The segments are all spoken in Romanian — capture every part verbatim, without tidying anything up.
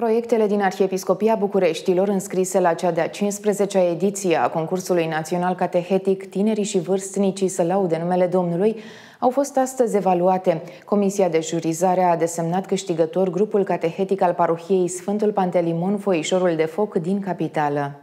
Proiectele din Arhiepiscopia Bucureștilor înscrise la cea de-a cincizeci-a ediție a concursului național catehetic Tinerii și vârstnicii să laude numele Domnului au fost astăzi evaluate. Comisia de jurizare a desemnat câștigător grupul catehetic al parohiei Sfântul Pantelimon Foișorul de Foc din capitală.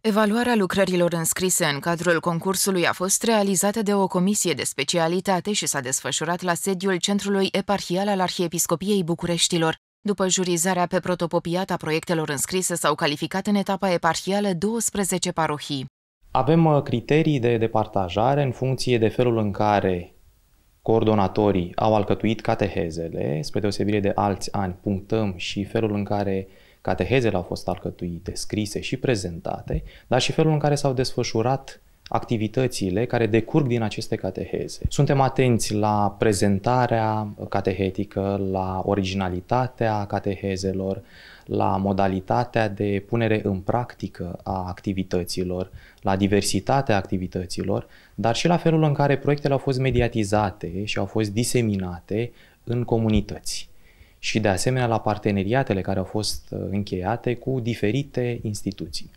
Evaluarea lucrărilor înscrise în cadrul concursului a fost realizată de o comisie de specialitate și s-a desfășurat la sediul Centrului Eparhial al Arhiepiscopiei Bucureștilor. După jurizarea pe protopopiat a proiectelor înscrise, s-au calificat în etapa eparhială douăsprezece parohii. Avem criterii de departajare în funcție de felul în care coordonatorii au alcătuit catehezele, spre deosebire de alți ani punctăm și felul în care catehezele au fost alcătuite, scrise și prezentate, dar și felul în care s-au desfășurat activitățile care decurg din aceste cateheze. Suntem atenți la prezentarea catehetică, la originalitatea catehezelor, la modalitatea de punere în practică a activităților, la diversitatea activităților, dar și la felul în care proiectele au fost mediatizate și au fost diseminate în comunități. Și de asemenea la parteneriatele care au fost încheiate cu diferite instituții.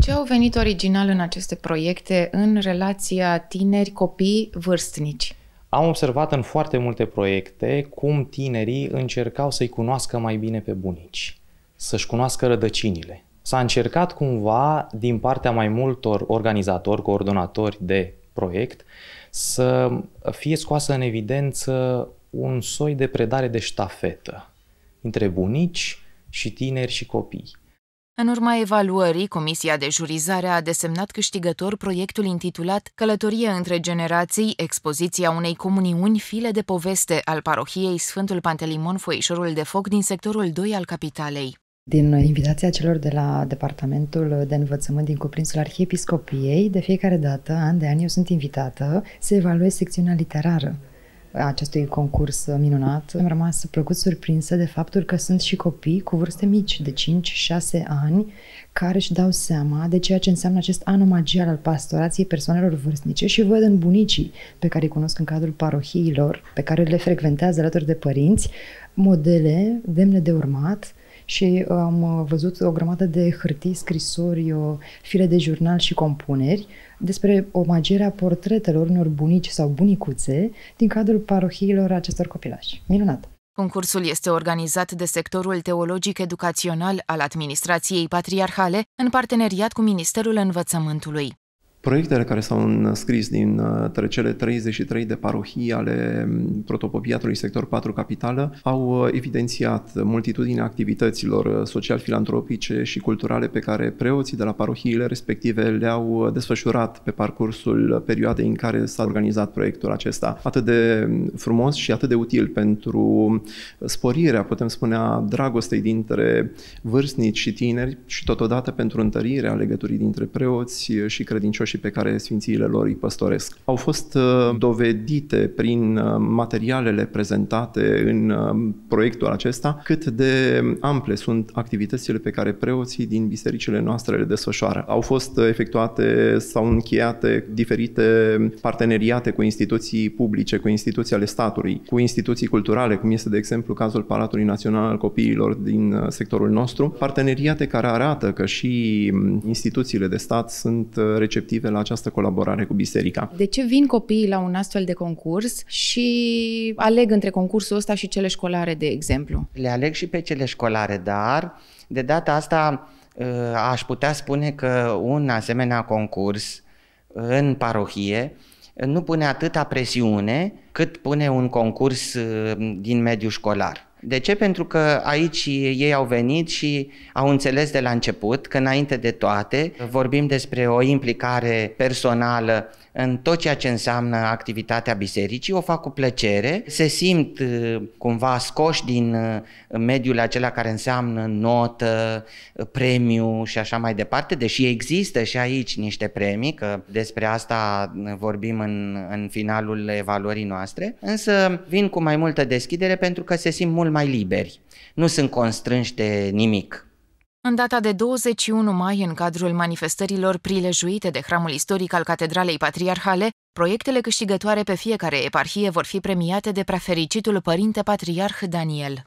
Ce au venit original în aceste proiecte în relația tineri-copii-vârstnici? Am observat în foarte multe proiecte cum tinerii încercau să-i cunoască mai bine pe bunici, să-și cunoască rădăcinile. S-a încercat cumva din partea mai multor organizatori, coordonatori de proiect, să fie scoasă în evidență un soi de predare de ștafetă între bunici și tineri și copii. În urma evaluării, Comisia de Jurizare a desemnat câștigător proiectul intitulat Călătorie între generații, expoziția unei comuniuni file de poveste al parohiei Sfântul Pantelimon Foișorul de Foc din sectorul doi al capitalei. Din invitația celor de la Departamentul de Învățământ din cuprinsul Arhiepiscopiei, de fiecare dată, an de an, eu sunt invitată să evaluez secțiunea literară acestui concurs minunat. Am rămas plăcut surprinsă de faptul că sunt și copii cu vârste mici, de cinci șase ani, care își dau seama de ceea ce înseamnă acest an omagial al pastorației persoanelor vârstnice și văd în bunicii pe care îi cunosc în cadrul parohiilor, pe care le frecventează alături de părinți, modele demne de urmat. Și am văzut o grămadă de hârtii, scrisori, file de jurnal și compuneri despre omagierea portretelor unor bunici sau bunicuțe din cadrul parohiilor acestor copilași. Minunat! Concursul este organizat de sectorul teologic-educațional al administrației patriarhale în parteneriat cu Ministerul Învățământului. Proiectele care s-au înscris din cele treizeci și trei de parohii ale protopopiatului sector patru capitală au evidențiat multitudinea activităților social-filantropice și culturale pe care preoții de la parohiile respective le-au desfășurat pe parcursul perioadei în care s-a organizat proiectul acesta. Atât de frumos și atât de util pentru sporirea, putem spune, a dragostei dintre vârstnici și tineri și totodată pentru întărirea legăturii dintre preoți și credincioși și pe care sfințiile lor îi păstoresc. Au fost dovedite prin materialele prezentate în proiectul acesta cât de ample sunt activitățile pe care preoții din bisericile noastre le desfășoară. Au fost efectuate sau încheiate diferite parteneriate cu instituții publice, cu instituții ale statului, cu instituții culturale, cum este de exemplu cazul Palatului Național al Copiilor din sectorul nostru, parteneriate care arată că și instituțiile de stat sunt receptive la această colaborare cu biserica. De ce vin copiii la un astfel de concurs și aleg între concursul ăsta și cele școlare, de exemplu? Le aleg și pe cele școlare, dar de data asta aș putea spune că un asemenea concurs în parohie nu pune atâta presiune cât pune un concurs din mediul școlar. De ce? Pentru că aici ei au venit și au înțeles de la început că înainte de toate vorbim despre o implicare personală în tot ceea ce înseamnă activitatea bisericii, o fac cu plăcere, se simt cumva scoși din mediul acela care înseamnă notă, premiu și așa mai departe, deși există și aici niște premii, că despre asta vorbim în, în finalul evaluării noastre, însă vin cu mai multă deschidere pentru că se simt mult mai liberi, nu sunt constrânși de nimic. În data de douăzeci și unu mai, în cadrul manifestărilor prilejuite de Hramul Istoric al Catedralei Patriarhale, proiectele câștigătoare pe fiecare eparhie vor fi premiate de Preafericitul Părinte Patriarh Daniel.